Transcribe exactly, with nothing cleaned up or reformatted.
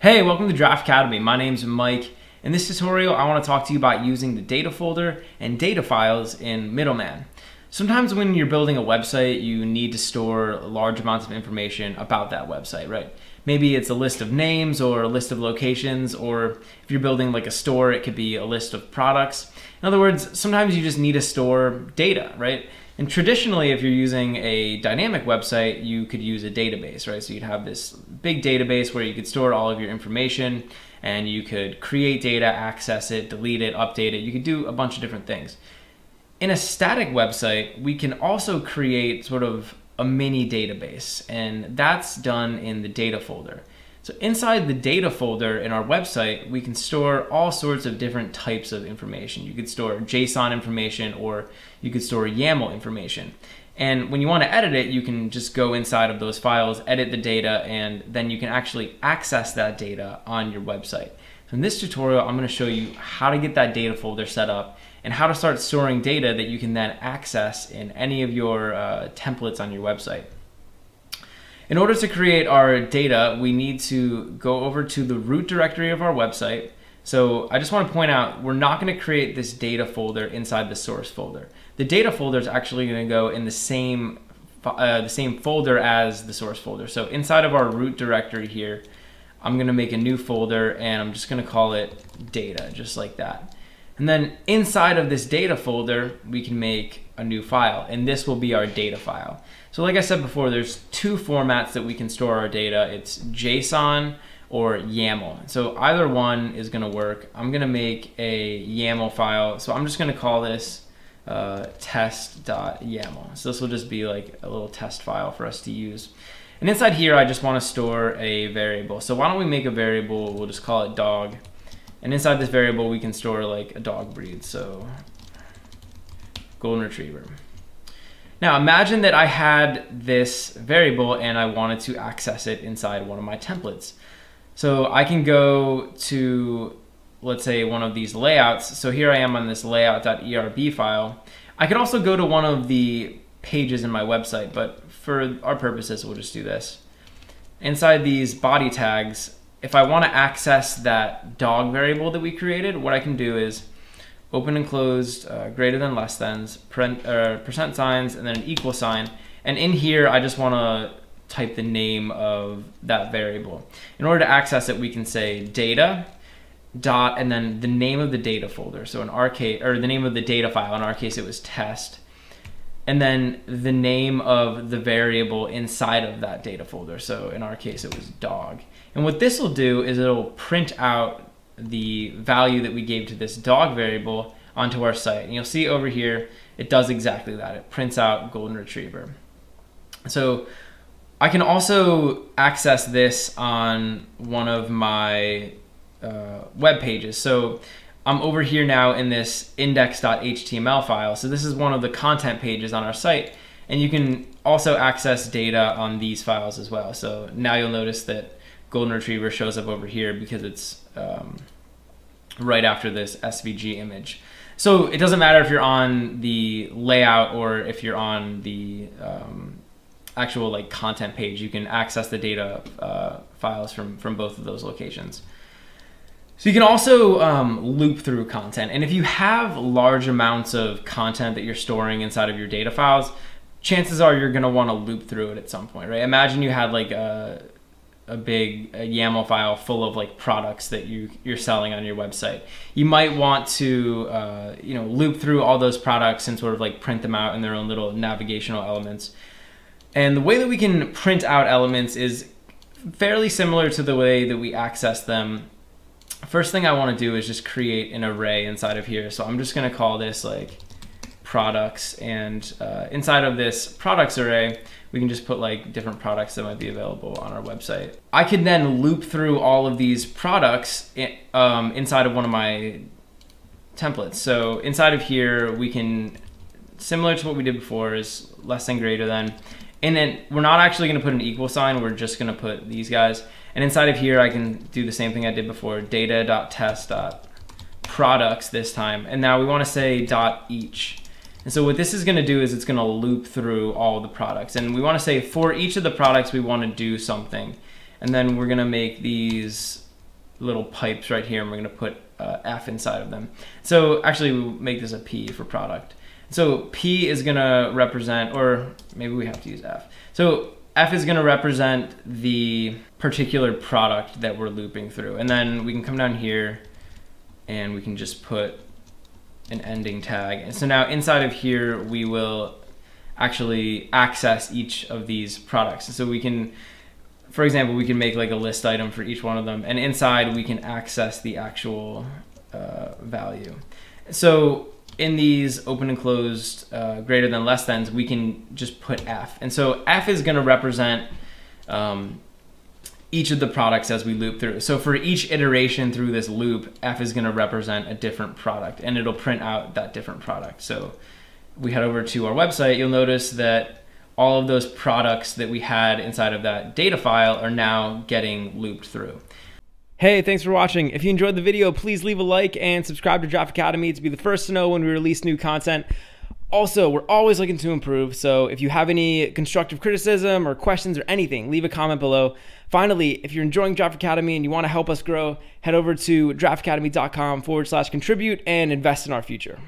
Hey, welcome to Draft Academy. My name's Mike. In this tutorial, I want to talk to you about using the data folder and data files in Middleman. Sometimes when you're building a website, you need to store large amounts of information about that website, right? Maybe it's a list of names or a list of locations, or if you're building like a store, it could be a list of products. In other words, sometimes you just need to store data, right? And traditionally, if you're using a dynamic website, you could use a database, right? So you'd have this big database where you could store all of your information and you could create data, access it, delete it, update it. You could do a bunch of different things. In a static website, we can also create sort of a mini database, and that's done in the data folder. So inside the data folder in our website, we can store all sorts of different types of information. You could store JSON information, or you could store YAML information. And when you want to edit it, you can just go inside of those files, edit the data, and then you can actually access that data on your website. So in this tutorial, I'm going to show you how to get that data folder set up and how to start storing data that you can then access in any of your uh, templates on your website. In order to create our data, we need to go over to the root directory of our website. So I just want to point out, we're not going to create this data folder inside the source folder. The data folder is actually going to go in the same, uh, the same folder as the source folder. So inside of our root directory here, I'm going to make a new folder and I'm just going to call it data, just like that. And then inside of this data folder, we can make a new file, and this will be our data file. So like I said before, there's two formats that we can store our data. It's JSON or YAML. So either one is gonna work. I'm gonna make a YAML file. So I'm just gonna call this uh, test.yaml. So this will just be like a little test file for us to use. And inside here, I just wanna store a variable. So why don't we make a variable, we'll just call it dog. And inside this variable, we can store like a dog breed. So Golden Retriever. Now imagine that I had this variable and I wanted to access it inside one of my templates. So I can go to, let's say, one of these layouts. So here I am on this layout.erb file. I could also go to one of the pages in my website, but for our purposes, we'll just do this. Inside these body tags, if I want to access that dog variable that we created, what I can do is open and closed, uh, greater than less than's, print, uh, percent signs, and then an equal sign. And in here, I just want to type the name of that variable. In order to access it, we can say data dot, and then the name of the data folder. So in our case, or the name of the data file, in our case, it was test. And then the name of the variable inside of that data folder. So in our case, it was dog. And what this will do is it'll print out the value that we gave to this dog variable onto our site. And you'll see over here, it does exactly that. It prints out Golden Retriever. So I can also access this on one of my uh, web pages. So I'm over here now in this index.html file. So this is one of the content pages on our site. And you can also access data on these files as well. So now you'll notice that Golden Retriever shows up over here because it's um, right after this S V G image. So it doesn't matter if you're on the layout or if you're on the um, actual like content page, you can access the data uh, files from, from both of those locations. So you can also um, loop through content. And if you have large amounts of content that you're storing inside of your data files, chances are you're gonna wanna loop through it at some point, right? Imagine you had like a, a big a YAML file full of like products that you, you're selling on your website. You might want to uh, you know, loop through all those products and sort of like print them out in their own little navigational elements. And the way that we can print out elements is fairly similar to the way that we access them. First thing I wanna do is just create an array inside of here. So I'm just gonna call this like products, and uh, inside of this products array, we can just put like different products that might be available on our website. I could then loop through all of these products in, um, inside of one of my templates. So inside of here, we can, similar to what we did before, is less than, greater than, and then we're not actually gonna put an equal sign, we're just gonna put these guys. And inside of here, I can do the same thing I did before, data.test.products this time. And now we wanna say dot each. And so what this is gonna do is it's gonna loop through all the products. And we wanna say for each of the products, we wanna do something. And then we're gonna make these little pipes right here, and we're going to put uh, F inside of them. So actually we'll make this a P for product. So P is going to represent, or maybe we have to use F. So F is going to represent the particular product that we're looping through. And then we can come down here and we can just put an ending tag. And so now inside of here, we will actually access each of these products. So we can, for example, we can make like a list item for each one of them, and inside we can access the actual uh, value. So in these open and closed uh, greater than less thans, we can just put F. And so F is gonna represent um, each of the products as we loop through. So for each iteration through this loop, F is gonna represent a different product, and it'll print out that different product. So we head over to our website, you'll notice that all of those products that we had inside of that data file are now getting looped through. Hey, thanks for watching. If you enjoyed the video, please leave a like and subscribe to Draft Academy to be the first to know when we release new content. Also, we're always looking to improve, so if you have any constructive criticism or questions or anything, leave a comment below. Finally, if you're enjoying Draft Academy and you want to help us grow, head over to draft academy dot com forward slash contribute and invest in our future.